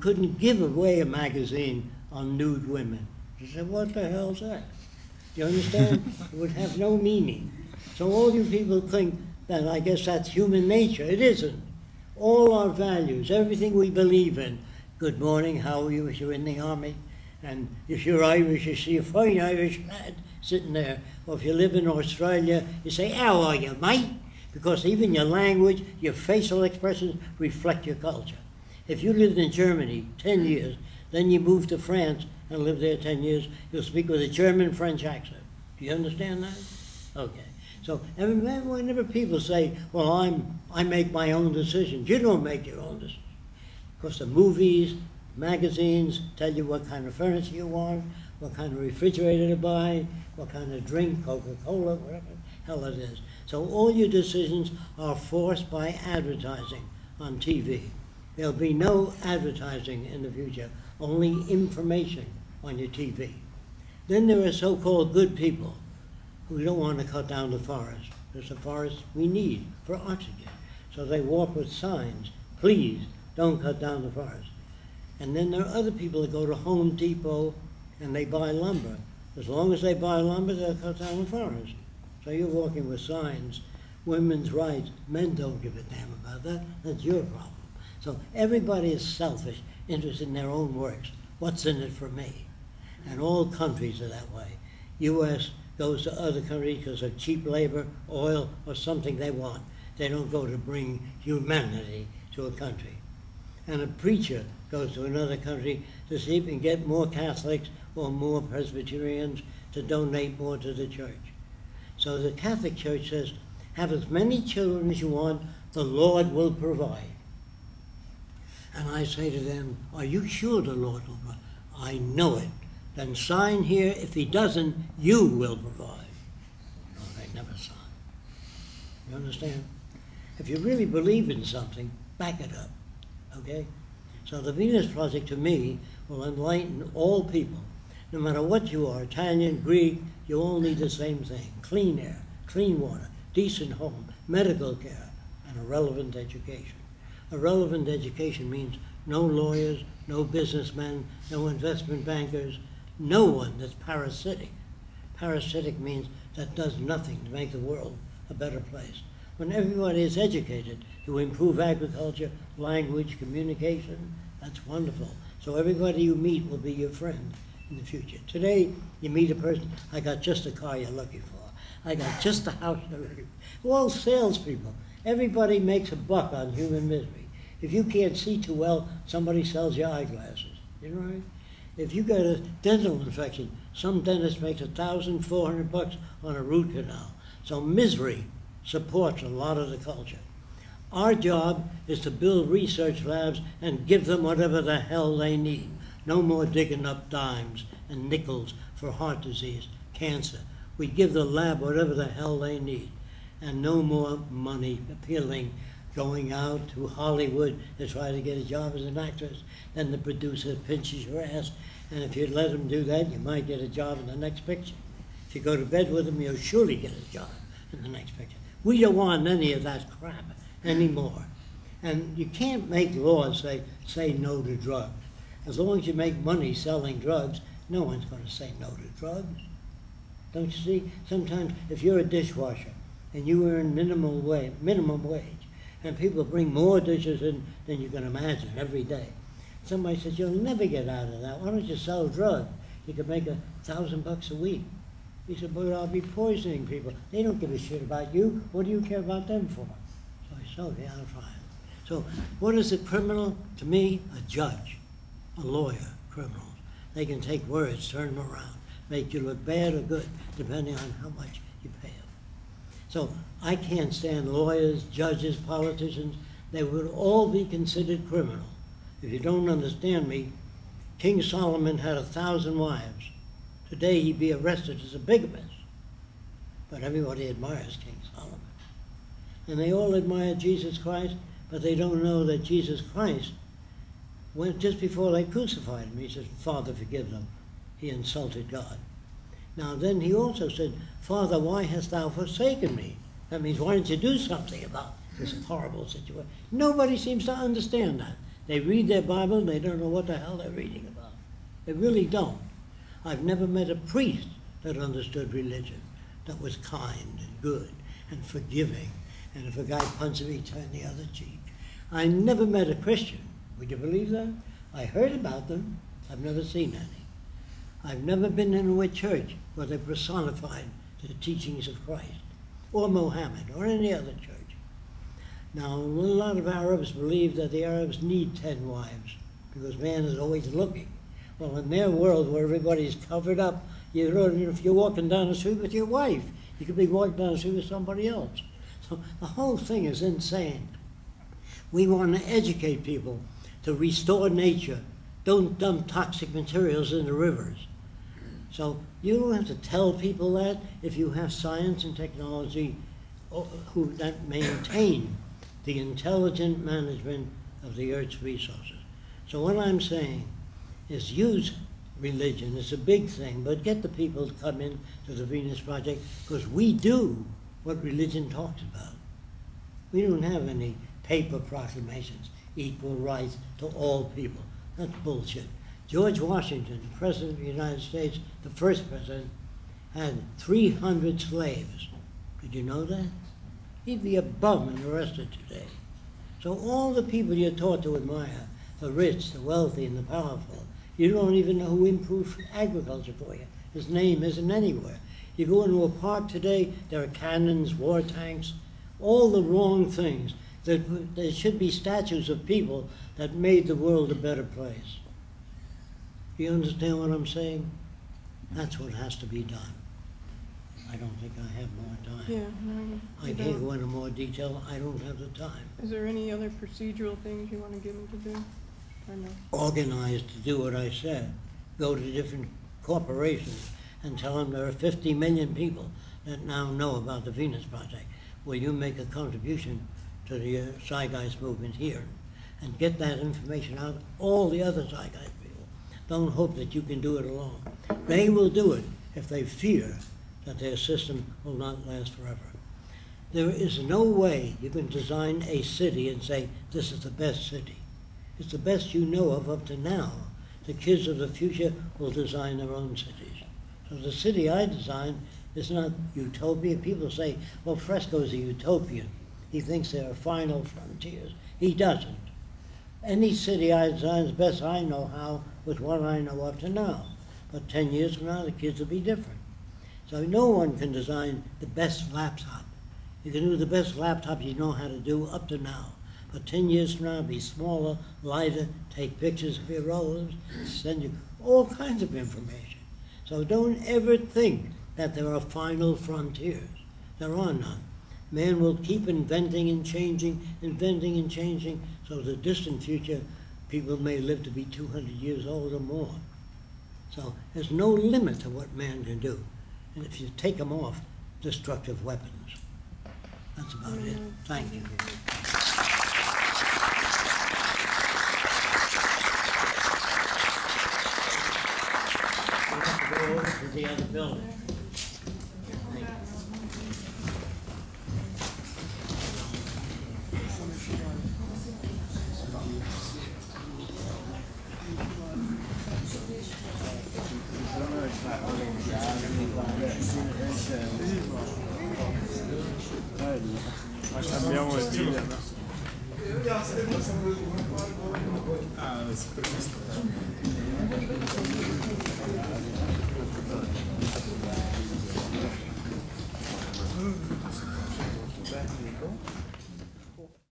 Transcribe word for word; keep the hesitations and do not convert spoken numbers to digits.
couldn't give away a magazine on nude women. I said, what the hell's that? Do you understand? It would have no meaning. So all you people think that, I guess that's human nature. It isn't. All our values, everything we believe in. Good morning, how are you if you're in the army? And if you're Irish, you see a fine Irish lad sitting there. Or if you live in Australia, you say, how are you, mate? Because even your language, your facial expressions reflect your culture. If you lived in Germany ten years, then you moved to France and lived there ten years, you'll speak with a German-French accent. Do you understand that? Okay. So, and remember, whenever people say, well, I'm, I make my own decisions, you don't make your own decisions. Because the movies, magazines tell you what kind of furniture you want, what kind of refrigerator to buy, what kind of drink, Coca-Cola, whatever the hell it is. So all your decisions are forced by advertising on T V. There'll be no advertising in the future, only information on your T V. Then there are so-called good people who don't want to cut down the forest. There's a forest we need for oxygen. So they walk with signs, please don't cut down the forest. And then there are other people that go to Home Depot and they buy lumber. As long as they buy lumber, they'll cut down the forest. So you're walking with signs, women's rights, men don't give a damn about that, that's your problem. So everybody is selfish, interested in their own works. What's in it for me? And all countries are that way. U S goes to other countries because of cheap labor, oil, or something they want. They don't go to bring humanity to a country. And a preacher goes to another country to see if he can get more Catholics or more Presbyterians to donate more to the church. So the Catholic Church says, have as many children as you want, the Lord will provide. And I say to them, are you sure the Lord will provide? I know it. Then sign here. If he doesn't, you will provide. No, they never sign. You understand? If you really believe in something, back it up. Okay? So the Venus Project, to me, will enlighten all people. No matter what you are, Italian, Greek, you all need the same thing. Clean air, clean water, decent home, medical care, and a relevant education. A relevant education means no lawyers, no businessmen, no investment bankers, no one that's parasitic. Parasitic means that does nothing to make the world a better place. When everybody is educated to improve agriculture, language, communication, that's wonderful. So everybody you meet will be your friend in the future. Today, you meet a person, I got just the car you're looking for. I got just the house you're looking for. We're all salespeople. Everybody makes a buck on human misery. If you can't see too well, somebody sells you eyeglasses. You know what I mean? If you got a dental infection, some dentist makes a thousand four hundred bucks on a root canal. So misery supports a lot of the culture. Our job is to build research labs and give them whatever the hell they need. No more digging up dimes and nickels for heart disease, cancer. We give the lab whatever the hell they need. And no more money appealing, going out to Hollywood to try to get a job as an actress. Then the producer pinches your ass, and if you let him do that, you might get a job in the next picture. If you go to bed with him, you'll surely get a job in the next picture. We don't want any of that crap anymore. And you can't make laws say, say no to drugs. As long as you make money selling drugs, no one's going to say no to drugs. Don't you see? Sometimes, if you're a dishwasher, and you earn minimum wage, minimum wage, and people bring more dishes in than you can imagine every day. Somebody says, you'll never get out of that. Why don't you sell drugs? You can make a thousand bucks a week. He said, but I'll be poisoning people. They don't give a shit about you. What do you care about them for? So I said, okay, I'll try it. So what is a criminal? To me, a judge, a lawyer, criminals. They can take words, turn them around, make you look bad or good, depending on how much you pay them. So I can't stand lawyers, judges, politicians. They would all be considered criminal. If you don't understand me, King Solomon had a thousand wives. Today he'd be arrested as a bigamist. But everybody admires King Solomon. And they all admire Jesus Christ, but they don't know that Jesus Christ went just before they crucified him. He said, Father, forgive them. He insulted God. Now then he also said, Father, why hast thou forsaken me? That means, why don't you do something about this horrible situation? Nobody seems to understand that. They read their Bible and they don't know what the hell they're reading about. They really don't. I've never met a priest that understood religion, that was kind and good and forgiving, and if a guy punches me, turn the other cheek. I never met a Christian, would you believe that? I heard about them, I've never seen any. I've never been into a church where they personified the teachings of Christ, or Mohammed, or any other church. Now, a lot of Arabs believe that the Arabs need ten wives, because man is always looking. Well, in their world where everybody's covered up, you know, if you're walking down the street with your wife, you could be walking down the street with somebody else. So the whole thing is insane. We want to educate people to restore nature. Don't dump toxic materials in the rivers. So you don't have to tell people that if you have science and technology who that maintain the intelligent management of the Earth's resources. So what I'm saying is use religion. It's a big thing, but get the people to come in to the Venus Project, because we do what religion talks about. We don't have any paper proclamations, equal rights to all people. That's bullshit. George Washington, President of the United States, the first president, had three hundred slaves. Did you know that? He'd be a bum and arrested today. So all the people you're taught to admire, the rich, the wealthy, and the powerful, you don't even know who improved agriculture for you. His name isn't anywhere. You go into a park today, there are cannons, war tanks, all the wrong things. There should be statues of people that made the world a better place. Do you understand what I'm saying? That's what has to be done. I don't think I have more time. Yeah, no, I can't go into more detail. I don't have the time. Is there any other procedural things you want to get them to do? Or no? Organize to do what I said. Go to different corporations and tell them there are fifty million people that now know about the Venus Project. Will you make a contribution to the uh, Zeitgeist movement here and get that information out to all the other Zeitgeist people? Don't hope that you can do it alone. They will do it if they fear that their system will not last forever. There is no way you can design a city and say, this is the best city. It's the best you know of up to now. The kids of the future will design their own cities. So the city I designed is not utopian. People say, well, Fresco's a utopian. He thinks there are final frontiers. He doesn't. Any city I design, as best I know how, with what I know up to now. But ten years from now, the kids will be different. So no one can design the best laptop. You can do the best laptop you know how to do up to now. But ten years from now, be smaller, lighter, take pictures of your relatives, send you all kinds of information. So don't ever think that there are final frontiers. There are none. Man will keep inventing and changing, inventing and changing, so the distant future, people may live to be two hundred years old or more. So there's no limit to what man can do. And if you take them off, destructive weapons. That's about it. Thank you. We have to go over to the other building. Thank you.